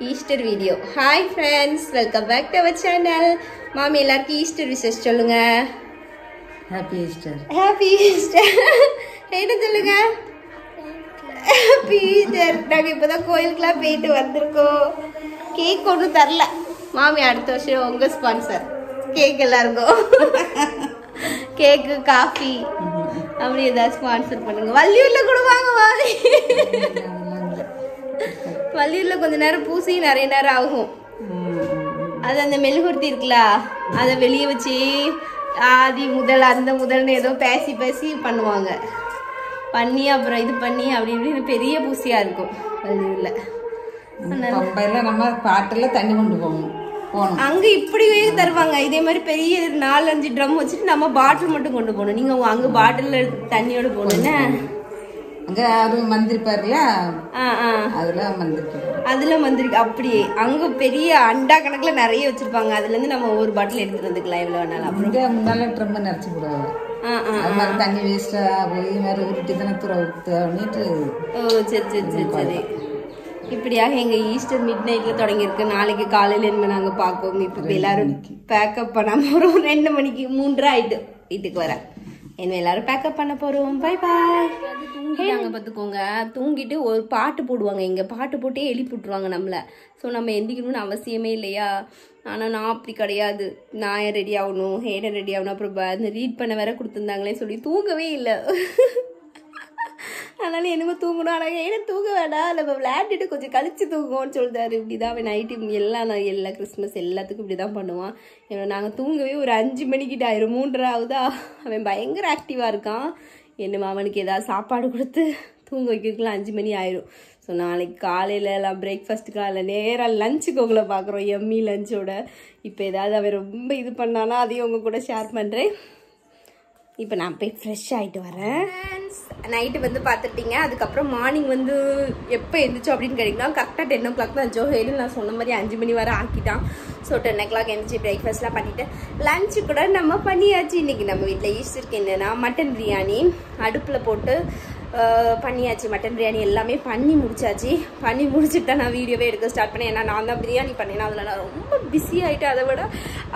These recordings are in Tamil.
Easter video. Hi friends, welcome back to our channel. Mom, ellarku Easter wishes solunga. Happy Easter. Happy Easter. Enna solunga? Happy Easter. Naga ipo da koyilukla peitu vandirukom. Cake konnu tharala. Mom, adutha varsham unga sponsor. Cake ellarku. Cake, coffee. Avli edha sponsor pannunga. Valliyulla kuduvaanga mami. Valliurla konja neram poosi nariya nera agum adha and melugurthi irukla adha veliye vechi aadi mudal andha mudal ne edho pesi pesi pannuvaanga panni apra idu panni apdi ipdi periya poosiya irukum valliurla appailla nama paatla thanni kondu povom anga ipdiye tharuvaanga idhe mari periya 4 5 drum vechi nama bottle mattum kondu ponum neenga anga bottle la thanniyoda ponuna அங்க ஒரு மந்திர பார்ல அதுல மந்திர அப்படியே அங்க பெரிய அண்டா கணக்குல நிறைய வச்சிருப்பாங்க அதுல இருந்து நம்ம ஒரு பாட்டில் எடுத்து வந்துக்கலாம் இவ்ளோ நாள் அப்புறம்ங்க முன்னால ட்ரம் நெறச்சி போடுவாங்க அது தண்ணி வேஸ்டா போய் வேற ஊட்டி தான துறவுட்டு ஓ சரி சரி சரி இப்படியாக எங்க ஈஸ்டர் மிட்நைட்ல தொடங்கி இருக்கு நாளைக்கு காலையில என்ன நாங்க பாப்போம் இப்போ எல்லாரும் பேக் அப் பண்ணாம ஒரு 2 மணிக்கு 3:30 ஆயிடு வீட்டுக்கு வர என்ன எல்லாரும் பேக் அப் பண்ண போறோம் பை பை தூங்கிட்டாங்க பார்த்துக்கோங்க தூங்கிட்டு ஒரு பாட்டு போடுவாங்க இங்கே பாட்டு போட்டே எழுப்பிட்டுருவாங்க நம்மளை ஸோ நம்ம எந்திக்கணும்னு அவசியமே இல்லையா ஆனால் நான் அப்படி கிடையாது நான் ரெடி ஆகணும் ஹேடை ரெடி ஆகணும் அப்புறம் ரீட் பண்ண வேற கொடுத்துருந்தாங்களே சொல்லி தூங்கவே இல்லை அதனால என்னமோ தூங்கணும் ஆனால் ஏன்னா தூங்க வேண்டாம் நம்ம விளையாண்டுட்டு கொஞ்சம் கழிச்சு தூங்குவோம்னு சொல்லிட்டாரு இப்படி தான் நைட்டு எல்லாம் நான் எல்லா கிறிஸ்மஸ் எல்லாத்துக்கும் இப்படி தான் பண்ணுவான் ஏன்னா நாங்கள் தூங்கவே ஒரு 5 மணிக்கிட்ட ஆயிரும் 3:30 ஆகுதா அவன் பயங்கர ஆக்டிவாக இருக்கான் என்ன மாமனுக்கு ஏதாவது சாப்பாடு கொடுத்து தூங்க வைக்கிறதுக்குலாம் 5 மணி ஆயிடும் ஸோ நாளைக்கு காலையில் எல்லாம் பிரேக்ஃபாஸ்ட்டுக்கு காலைல நேராக லஞ்சுக்கு உங்களை பார்க்குறோம் எம்மி லஞ்சோட இப்போ ஏதாவது அவன் ரொம்ப இது பண்ணானா அதையும் உங்கள் கூட ஷேர் பண்ணுறேன் இப்போ நான் போய் ஃப்ரெஷ் ஆகிட்டு வரேன் நைட்டு வந்து பார்த்துட்டிங்க அதுக்கப்புறம் மார்னிங் வந்து எப்போ எழுந்திரிச்சோம் அப்படின்னு கேட்டிங்கன்னா கரெக்டாக 10 o'clock தான் ஜோஹேலும் நான் சொன்ன மாதிரி 5 மணி வரை ஆக்கிட்டான் ஸோ 10 o'clock எழுந்திரிச்சி பிரேக்ஃபாஸ்ட்லாம் பண்ணிவிட்டு லஞ்சு கூட நம்ம பண்ணியாச்சு இன்றைக்கி நம்ம வீட்டில் ஈஸ்டருக்கு என்னென்னா மட்டன் பிரியாணி அடுப்பில் போட்டு பண்ணியாச்சு மட்டன் பிரியாணி எல்லாமே பண்ணி முடிச்சாச்சு பண்ணி முடிச்சுட்டு தான் நான் வீடியோவே எடுக்க ஸ்டார்ட் பண்ணேன் ஏன்னா நான் தான் பிரியாணி பண்ணேன்னா அதில் நான் ரொம்ப பிஸி ஆகிட்டு அதை விட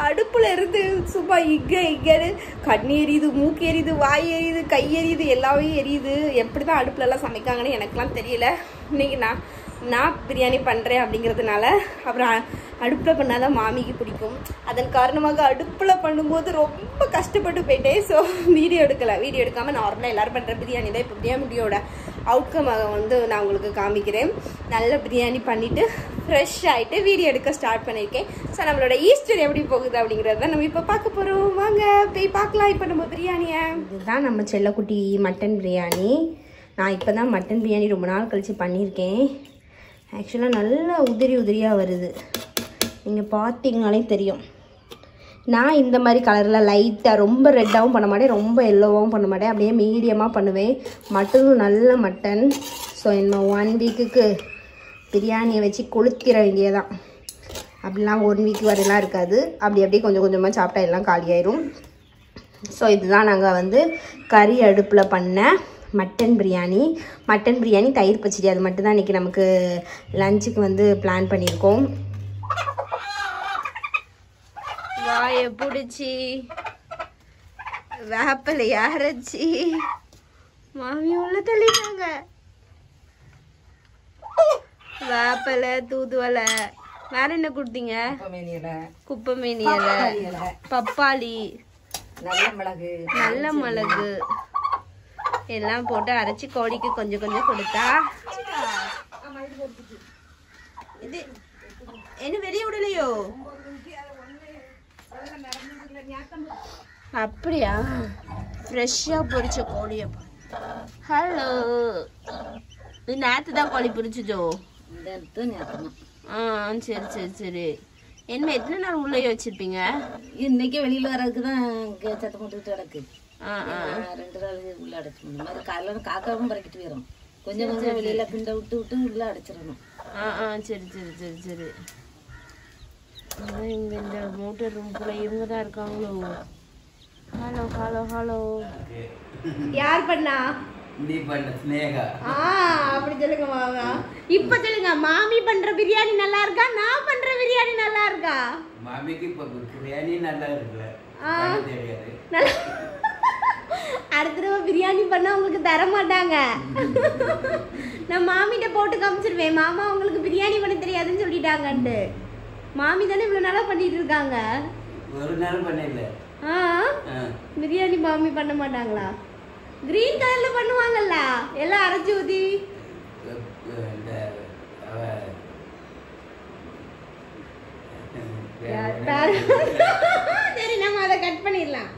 அடுப்பில் இருந்து சும்மா இக்கேரு கண்ணு எரியுது மூக்கு எரியுது வாய் எரியுது கை எரியுது எல்லாமே எரியுது எப்படி தான் அடுப்புலலாம் சமைக்காங்கன்னு எனக்குலாம் தெரியல இன்றைக்கி நான் பிரியாணி பண்ணுறேன் அப்படிங்கிறதுனால அப்புறம் அடுப்பில் பண்ணால் தான் மாமிக்கு பிடிக்கும் அதன் காரணமாக அடுப்பில் பண்ணும்போது ரொம்ப கஷ்டப்பட்டு போயிட்டேன் ஸோ வீடியோ எடுக்காமல் நார்மலாக எல்லோரும் பண்ணுற பிரியாணி தான் இப்போ பிரியாணியோட அவுட்கமாக வந்து நான் உங்களுக்கு காமிக்கிறேன் நல்ல பிரியாணி பண்ணிவிட்டு ஃப்ரெஷ் ஆகிட்டு வீடியோ எடுக்க ஸ்டார்ட் பண்ணியிருக்கேன் ஸோ நம்மளோட ஈஸ்டர் எப்படி போகுது அப்படிங்கிறத நம்ம இப்போ பார்க்க போகிறோம் வாங்க போய் பார்க்கலாம் இப்போ நம்ம பிரியாணியை இதுதான் நம்ம செல்லக்குட்டி மட்டன் பிரியாணி நான் இப்போ தான் மட்டன் பிரியாணி ரொம்ப நாள் கழித்து பண்ணியிருக்கேன் ஆக்சுவலாக நல்லா உதிரி உதிரியாக வருது நீங்கள் பார்த்தீங்கனாலே தெரியும் நான் இந்த மாதிரி கலரில் லைட்டாக ரொம்ப ரெட்டாகவும் பண்ண மாட்டேன் ரொம்ப எல்லோவாகவும் பண்ண மாட்டேன் அப்படியே மீடியமாக பண்ணுவேன் மட்டனும் நல்ல மட்டன் ஸோ இன்னும் 1 week பிரியாணியை வச்சு கொளுத்திர வேண்டியதான் அப்படிலாம் 1 week வரையெல்லாம் இருக்காது அப்படி அப்படியே கொஞ்சம் கொஞ்சமாக சாப்பிட்டா எல்லாம் காலியாயிரும் ஸோ இதுதான் நாங்கள் வந்து கறி அடுப்பில் பண்ணேன் மட்டன் பிரியாணி தயிர் பச்சடி அது மட்டும்தான் இன்றைக்கி நமக்கு லஞ்சுக்கு வந்து பிளான் பண்ணியிருக்கோம் வாயை பிடிச்சி வேப்பலை அரைச்சி மாமி உள்ள தள்ளிட்டாங்க வேப்பலை தூதுவலை வேற என்ன கொடுத்தீங்க குப்பமேனி இலை பப்பாளி நல்ல மிளகு எல்லாம் போட்டு அரைச்சி கோழிக்கு கொஞ்சம் கொஞ்சம் கொடுத்தா இது என்ன வெளியே விடலையோ அப்படியா ஃப்ரெஷ்ஷாக பொரிச்ச கோழியை ஹலோ இது நேற்று தான் கோழி பொரிச்சதோ ஆ சரி சரி சரி என்ன எத்தனை நேரம் உள்ளே வச்சுருப்பீங்க இன்னைக்கு வெளியில் வர்றதுக்கு தான் சத்தம் போட்டுக்கிட்டு கிடக்கு 2 நாள் உள்ள அடைச்சிடணும் இந்த மாதிரி காலையில் காக்காவும் பறக்கிட்டு போயிடும் கொஞ்சம் கொஞ்சம் வெளியில் பிண்டை விட்டு உள்ளே அடைச்சிடணும் சரி சரி சரி சரி இங்கே இந்த மோட்டர் ரூம்குள்ளே இவங்க தான் இருக்காங்களோ ஹலோ ஹலோ ஹலோ யார் பண்ணா நீ பண்ற ஸ்னேகா ஆ அப்படி சொல்லுங்க மாமா இப்ப சொல்லுங்க மாமி பண்ற பிரியாணி நல்லா இருக்கா நான் பண்ற பிரியாணி நல்லா இருக்கா மாமிக்கு இப்ப பிரியாணி நல்லா இருக்குல பண்ண தெரியாது அடுத்த தடவை பிரியாணி பண்ணா உங்களுக்கு தர மாட்டாங்க நான் மாமிட்ட போட்டு காமிச்சிடுவேன் மாமா உங்களுக்கு பிரியாணி பண்ண தெரியாதுன்னு சொல்லிட்டாங்கன்னு மாமி தான இவ்வளவு நாளா பண்ணிட்டு இருக்காங்க ஒரு நாள் பண்ணல ஆ பிரியாணி மாமி பண்ண மாட்டாங்களா Green color பண்ணுவாங்கல்ல எல்லாம் அரைச்சு ஊதி சரி நாம அத கட் பண்ணிரலாம்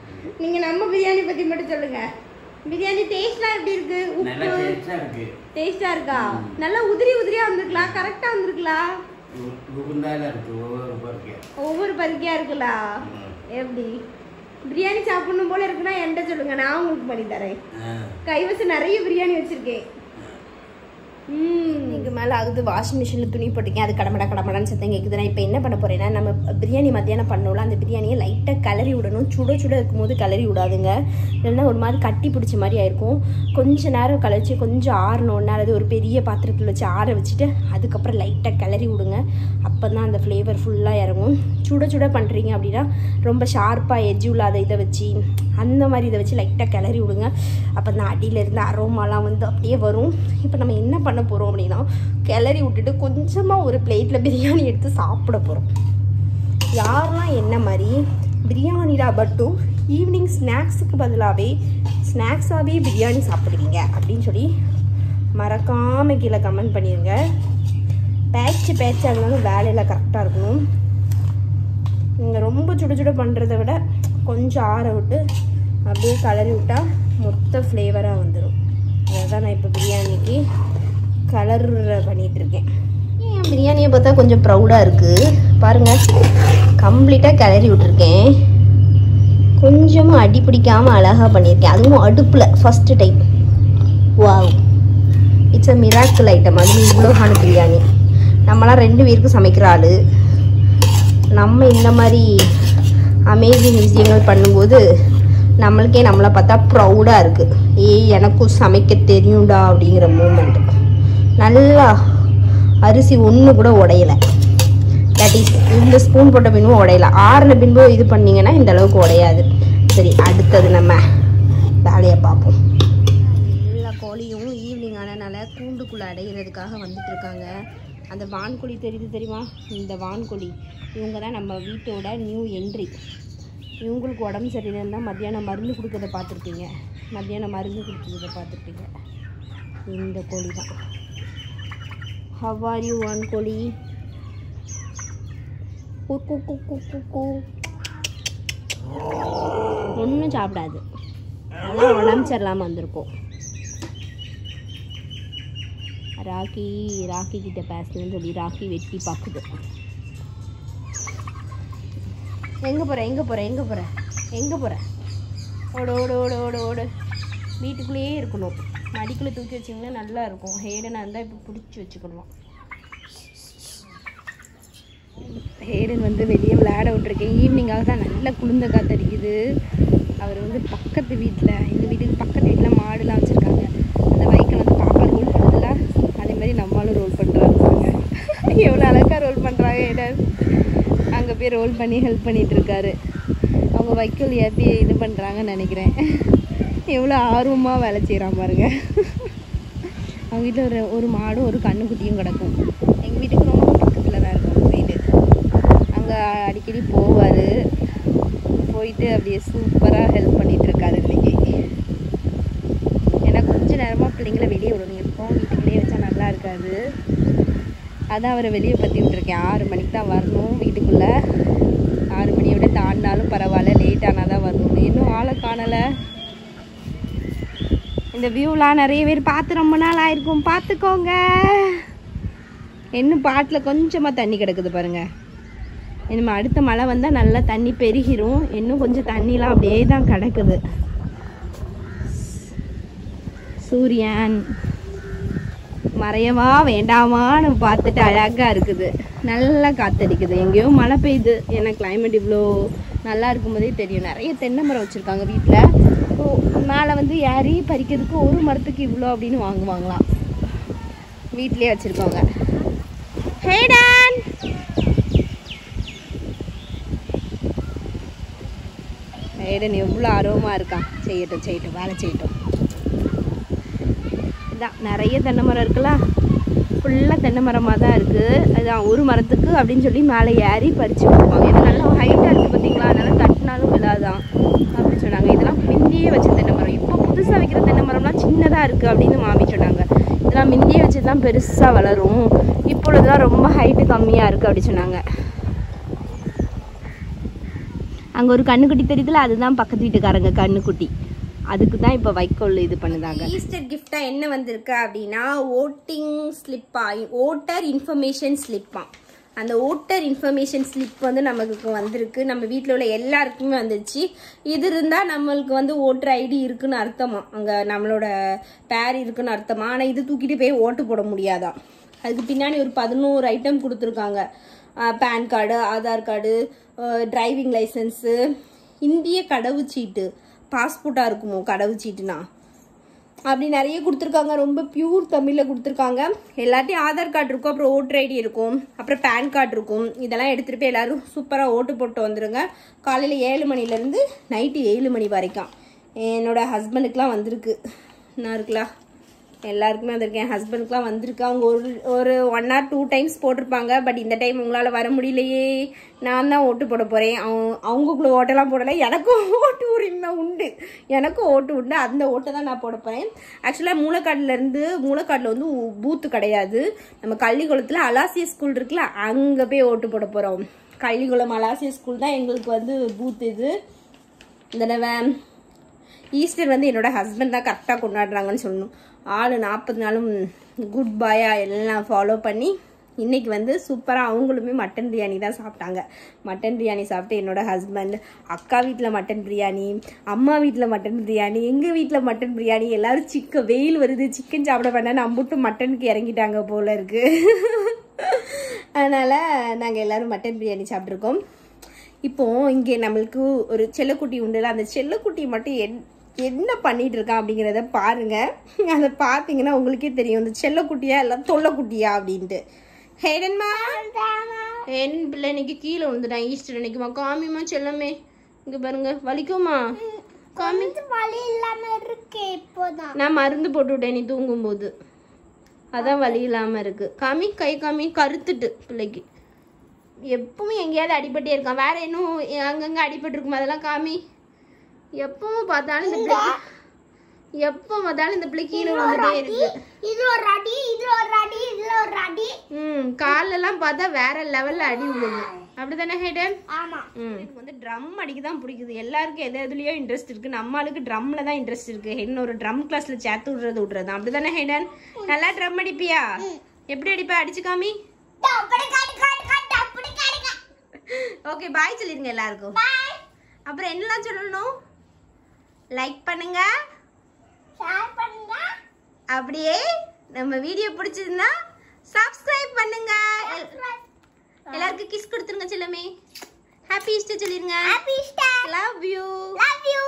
நீங்க நம்ம பிரியாணி பத்தி மட்டும் சொல்லுங்க பிரியாணி டேஸ்ட்லாம் எப்படி இருக்கு நல்லா டேஸ்டா இருக்கு டேஸ்டா இருக்கா நல்லா உதிரி உதிரியா வந்திருக்கலா கரெக்ட்டா வந்திருக்கலா ஊகுந்தால இருக்கு ஓவர் பர்க்கியா இருக்குலா எப்படி பிரியாணி சாப்பிடணும் போல இருக்குனா என்கிட்ட சொல்லுங்க நான் உங்களுக்கு பண்ணி தரேன் கைவசம் நிறைய பிரியாணி வச்சிருக்கேன் இங்கே மேலே ஆகுது வாஷிங் மிஷினில் துணி போட்டிருக்கேன் அது கடமடா கடமடான்னு சத்தம் கேட்குது நான் இப்போ என்ன பண்ண போகிறேன்னா நம்ம பிரியாணி மத்தியானம் பண்ணோம்ல அந்த பிரியாணியை லைட்டாக கிளறி விடணும் சுட சுட இருக்கும்போது கிளறி விடாதுங்க இல்லைன்னா ஒரு மாதிரி கட்டி பிடிச்ச மாதிரி ஆயிருக்கும் கொஞ்சம் நேரம் கழிச்சு கொஞ்சம் ஆறணுன்னா அது ஒரு பெரிய பாத்திரத்தில் வச்சு ஆற வச்சுட்டு அதுக்கப்புறம் லைட்டாக கிளறி விடுங்க அப்போ தான் அந்த ஃப்ளேவர் ஃபுல்லாக இறங்கும் சுட சுட பண்ணுறீங்க அப்படின்னா ரொம்ப ஷார்ப்பாக எஜ்ஜு இல்லாத இதை வச்சு அந்த மாதிரி இதை வச்சு லைட்டாக கிளறி விடுங்க அப்போ அந்த அடியிலேருந்து அரோமாலாம் வந்து அப்படியே வரும் இப்போ நம்ம என்ன பண்ண போகிறோம் அப்படின்னா கிளறி விட்டுட்டு கொஞ்சமாக ஒரு பிளேட்டில் பிரியாணி எடுத்து சாப்பிட போகிறோம் யாரெல்லாம் என்ன மாதிரி பிரியாணிடா மட்டும் ஈவினிங் ஸ்நாக்ஸுக்கு பதிலாகவே ஸ்நாக்ஸாகவே பிரியாணி சாப்பிடுவீங்க அப்படின்னு சொல்லி மறக்காமல் கீழே கமெண்ட் பண்ணிடுங்க பேச்சு பேச்சு அதனாலும் வேலையில் கரெக்டாக இருக்கணும் நீங்கள் ரொம்ப சுட சுட பண்ணுறத விட கொஞ்சம் ஆற விட்டு அப்படியே கலரி விட்டால் மொத்த ஃப்ளேவராக வந்துடும் அதுதான் நான் இப்போ பிரியாணிக்கு கலர் பண்ணிகிட்ருக்கேன் என் பிரியாணியை பார்த்தா கொஞ்சம் ப்ரௌடாக இருக்குது பாருங்கள் கம்ப்ளீட்டாக கிளறி விட்டுருக்கேன் கொஞ்சமாக அடி பிடிக்காமல் அழகாக பண்ணியிருக்கேன் அதுவும் அடுப்பில் first time wow it's a miracle item அது இவ்வளோகான பிரியாணி நம்மளாம் 2 பேருக்கு சமைக்கிற ஆள் நம்ம இந்த மாதிரி அமேசிங் விஷயங்கள் பண்ணும்போது நம்மளுக்கே நம்மளை பார்த்தா ப்ரௌடாக இருக்குது ஏய் எனக்கும் சமைக்க தெரியும்டா அப்படிங்கிற மூமெண்ட் நல்லா அரிசி ஒன்று கூட உடையலை தட் இஸ் இந்த ஸ்பூன் போட்ட பின்பும் உடையலை ஆறின பின்பு இது பண்ணிங்கன்னா இந்த அளவுக்கு உடையாது சரி அடுத்தது நம்ம வேலையை பார்ப்போம் எல்லா கோழியும் ஈவினிங் ஆனதுனால கூண்டுக்குள்ளே அடையிறதுக்காக வந்துட்டுருக்காங்க அந்த வான்கோழி தெரியுது தெரியுமா இந்த வான்கோழி இவங்க தான் நம்ம வீட்டோட நியூ என்ட்ரி இவங்களுக்கு உடம்பு சரியில்லைன்னா மத்தியானம் மருந்து கொடுக்கறத பார்த்துருக்கீங்க மத்தியானம் மருந்து கொடுக்குறத பார்த்துருக்கீங்க இந்த கோழி தான் ஹவ் ஆர் யூ வான்கோழி ஒன்றும் சாப்பிடாது ஆனால் உடம்பு சரியில்லாமல் வந்திருக்கோம் ராக்கி ராக்கி கிட்ட பேசணும்னு சொல்லி ராக்கி வெட்டி பார்க்குது எங்கே போகிற எங்கே போகிற எங்கே போகிற எங்கே போகிற ஓடு ஓடு ஓடு ஓடு ஓடு வீட்டுக்குள்ளேயே இருக்கணும் மடிக்குள்ளே தூக்கி வச்சிங்கன்னா நல்லா இருக்கும் ஹேடனாக இருந்தால் இப்போ பிடிச்சி வச்சுக்கணும் ஹேடன் வந்து வெளியே விளையாட விட்டுருக்கேன் ஈவினிங்காக தான் நல்லா குளிர்ந்த காத்தடிக்குது அவர் வந்து பக்கத்து வீட்டில் எங்கள் வீட்டுக்கு பக்கத்து வீட்டில் மாடுலாம் வச்சுருக்காங்க அந்த வைக்கல் வந்து பாப்பா ரோல் பண்ணுறதுல அதே மாதிரி நம்மளும் ரோல் பண்ணுறாங்க எவ்வளோ அழகாக ரோல் பண்ணுறாங்க ஹேடன் அங்கே போய் ரோல் பண்ணி ஹெல்ப் பண்ணிகிட்ருக்காரு அவங்க வைக்கோல் ஏற்றி இது பண்ணுறாங்கன்னு நினைக்கிறேன் எவ்வளோ ஆர்வமாக வேலை செய்கிறான் பாருங்க அவங்க வீட்டில் ஒரு மாடும் ஒரு கண்ணுக்குட்டியும் கிடக்கும் எங்கள் வீட்டுக்கு ரொம்ப பக்கத்தில் தான் இருக்கும் அந்த வீடு அங்கே அடிக்கடி போவார் போயிட்டு அப்படியே சூப்பராக ஹெல்ப் பண்ணிகிட்ருக்காரு இன்றைக்கி ஏன்னா கொஞ்சம் நேரமாக பிள்ளைங்களை வெளியே விடணும் எப்போ வீட்டுக்குள்ளேயே வச்சா நல்லா இருக்காது அதான் அவரை வெளியே பற்றி விட்டுருக்கேன் 6 மணிக்கு தான் வரணும் வீட்டுக்குள்ளே 6 மணியை விட தாண்டினாலும் பரவாயில்ல லேட் ஆனால் தான் வரணும் இன்னும் ஆளை காணலை இந்த வியூலாம் நிறைய பேர் பார்த்து ரொம்ப நாள் ஆயிருக்கும் பார்த்துக்கோங்க இன்னும் பாட்டில் கொஞ்சமாக தண்ணி கிடக்குது பாருங்கள் இனிமேல் அடுத்த மழை வந்தால் நல்லா தண்ணி பெருகிரும் இன்னும் கொஞ்சம் தண்ணிலாம் அப்படியே தான் கிடக்குது சூரியன் மறையவா வேண்டாமான்னு பார்த்துட்டு அழகாக இருக்குது. நல்லா காற்றடிக்குது. எங்கேயோ மழை பெய்யுது. ஏன்னா கிளைமேட் இவ்வளோ நல்லா இருக்கும்போதே தெரியும். நிறைய தென்னை மரம் வச்சுருக்காங்க வீட்டில். மேலே வந்து ஏறி பறிக்கிறதுக்கு ஒரு மரத்துக்கு இவ்வளோ அப்படின்னு வாங்குவாங்களாம். வீட்டிலே வச்சுருக்காங்க. ஹே டான், ஏடன் எவ்வளோ ஆர்வமாக இருக்கான். செய்யட்டும் செய்யட்டும், வேலை செய்யட்டும். இதான் நிறைய தென்னை மரம் இருக்குல்ல, ஃபுல்லாக தென்னை மரமாக தான் இருக்குது. அதுதான் ஒரு மரத்துக்கு அப்படின்னு சொல்லி மேலே ஏறி பறித்து கொடுப்பாங்க. இது நல்லா ஹைட்டாக இருக்குது பார்த்தீங்களா, அதனால் தட்டினாலும் விழாதான் அப்படின்னு சொன்னாங்க. இதெல்லாம் மிந்தியே வச்ச தென்னை மரம். இப்போ புதுசாக வைக்கிற தென்னை மரம்லாம் சின்னதாக இருக்குது அப்படின்னு மாமி சொன்னாங்க. இதெல்லாம் மிந்தியே வச்சு தான் பெருசாக வளரும். இப்பொழுதுலாம் ரொம்ப ஹைட்டு கம்மியாக இருக்குது அப்படின்னு சொன்னாங்க. அங்கே ஒரு கண்ணுக்குட்டி தெரியுதுல, அதுதான் பக்கத்து வீட்டுக்காரங்க கண்ணுக்குட்டி. அதுக்கு தான் இப்போ வைக்கோல் இது பண்ணுதாங்க. ஈஸ்டர் கிஃப்டாக என்ன வந்திருக்கு அப்படின்னா ஓட்டிங் ஸ்லிப்பா, ஓட்டர் இன்ஃபர்மேஷன் ஸ்லிப்பாக. அந்த ஓட்டர் இன்ஃபர்மேஷன் ஸ்லிப் வந்து நமக்கு வந்திருக்கு. நம்ம வீட்டில் உள்ள எல்லாருக்குமே வந்துருச்சு. இது இருந்தால் நம்மளுக்கு வந்து ஓட்டர் ஐடி இருக்குன்னு அர்த்தமா, அங்கே நம்மளோட பேர் இருக்குன்னு அர்த்தமா. ஆனால் இது தூக்கிட்டு போய் ஓட்டு போட முடியாதான். அதுக்கு பின்னாடி ஒரு 11 ஐட்டம் கொடுத்துருக்காங்க. PAN card, Aadhaar card, driving licence, இந்திய கடவுச்சீட்டு, பாஸ்போர்ட்டாக இருக்குமோ கடவுச்சீட்டுனா, அப்படி நிறைய கொடுத்துருக்காங்க. ரொம்ப பியூர் தமிழில் கொடுத்துருக்காங்க. எல்லாத்தையும் ஆதார் கார்டு இருக்கும், அப்புறம் ஓட்டர் ஐடி இருக்கும், அப்புறம் பேன் கார்டு இருக்கும். இதெல்லாம் எடுத்துகிட்டு போய் எல்லோரும் சூப்பராக ஓட்டு போட்டு வந்துடுங்க. காலையில் 7 மணிலேருந்து நைட்டு 7 மணி வரைக்கும் என்னோடய ஹஸ்பண்டுக்கெலாம் வந்திருக்கு. நான் இருக்கலாம் எல்லாருக்குமே வந்திருக்கு. என் ஹஸ்பண்டுக்குலாம் வந்திருக்கு. அவங்க ஒரு 1 or 2 டைம்ஸ் போட்டிருப்பாங்க. பட் இந்த டைம் உங்களால் வர முடியலையே, நான் தான் ஓட்டு போட போகிறேன். அவங்களுக்குள்ள ஓட்டெல்லாம் போடலை. எனக்கும் ஓட்டு உரிமை உண்டு, எனக்கும் ஓட்டு உண்டு. அந்த ஓட்டை தான் நான் போட போகிறேன். ஆக்சுவலாக மூலக்காட்டில் வந்து பூத்து கிடையாது. நம்ம கள்ளிக்குளத்தில் அலாசிய ஸ்கூல் இருக்குல்ல, அங்கே போய் ஓட்டு போட போகிறோம். கள்ளிக்குளம் அலாசிய ஸ்கூல் தான் எங்களுக்கு வந்து பூத்து. இது இந்த ஈஸ்டர் வந்து என்னோட ஹஸ்பண்ட் தான் கரெக்டாக கொண்டாடுறாங்கன்னு சொல்லணும். ஆள் 40 நாளும் குட் பாயாக எல்லாம் ஃபாலோ பண்ணி இன்றைக்கி வந்து சூப்பராக அவங்களுமே மட்டன் பிரியாணி தான் சாப்பிட்டாங்க. மட்டன் பிரியாணி சாப்பிட்டு என்னோடய ஹஸ்பண்ட் அக்கா வீட்டில் மட்டன் பிரியாணி, அம்மா வீட்டில் மட்டன் பிரியாணி, எங்கள் வீட்டில் மட்டன் பிரியாணி. எல்லோரும் வெயில் வருது, சிக்கன் சாப்பிட வேண்டாம்னு அம்புட்டும் மட்டனுக்கு இறங்கிட்டாங்க போல் இருக்குது. அதனால் நாங்கள் எல்லோரும் மட்டன் பிரியாணி சாப்பிட்ருக்கோம். இப்போது இங்கே நம்மளுக்கு ஒரு செல்லக்குட்டி உண்டுல, அந்த செல்லக்குட்டி மட்டும் என்ன பண்ணிகிட்டு இருக்கான் அப்படிங்கிறத பாருங்கள். அதை பார்த்தீங்கன்னா உங்களுக்கே தெரியும் இந்த செல்லக்குட்டியா இல்லை தொல்லைக்குட்டியா அப்படின்ட்டு. ஹேடன்மா, என் பிள்ளை இன்னைக்கு கீழே விழுந்துட்டான் ஈஸ்டர் அன்னைக்குமா. காமிமா செல்லமே, இங்கே பாருங்க வலிக்குமா. காமி, வலி இல்லாமல் இருக்கு. இப்போதான் நான் மருந்து போட்டு விட்டேன் நீ தூங்கும்போது, அதான் வலி இல்லாமல் இருக்குது. காமி கை காமி, கருத்துட்டு பிள்ளைக்கு எப்பவும் எங்கேயாவது அடிபட்டே இருக்கான். வேற இன்னும் அங்கங்கே அடிபட்டு இருக்குமா, அதெல்லாம் காமி. எப்பவும் பார்த்தாலும் இந்த பிள்ளை, எப்போ பார்த்தாலும் இந்த பிள்ளை கீழே வந்துட்டே இருக்கு. இது ஒரு அடி, இது ஒரு அடி, இது ஒரு அடி. காலெல்லாம் பார்த்தா வேற லெவல்ல அடி விழுது, அப்படிதானே ஹேடன்? ஆமா. எனக்கு வந்து ட்ரம் அடிக்க தான் பிடிக்குது. எல்லாருக்கும் எது எதுலையோ இன்ட்ரெஸ்ட் இருக்கு. நம்மளுக்கு ட்ரம்ல தான் இன்ட்ரெஸ்ட் இருக்கு. என்ன ஒரு ட்ரம் கிளாஸ்ல சேர்த்து விடுறது, அப்படிதானே ஹேடன்? நல்லா ட்ரம் அடிப்பியா? எப்படி அடிப்பா? அடிச்சு காமி. ஓகே, பாய் சொல்லிருங்க எல்லாருக்கும். அப்புறம் என்னெல்லாம் சொல்லணும்? லைக் பண்ணுங்க, ஷேர் பண்ணுங்க, அப்படியே நம்ம வீடியோ பிடிச்சிருந்தா சப்ஸ்கிரைப் பண்ணுங்க. எல்லாருக்கும் கிஸ் கொடுத்துருங்க. செல்லமே ஹாப்பி ஈஸ்டர் சொல்லிருங்க. Happy Easter, love you, love you.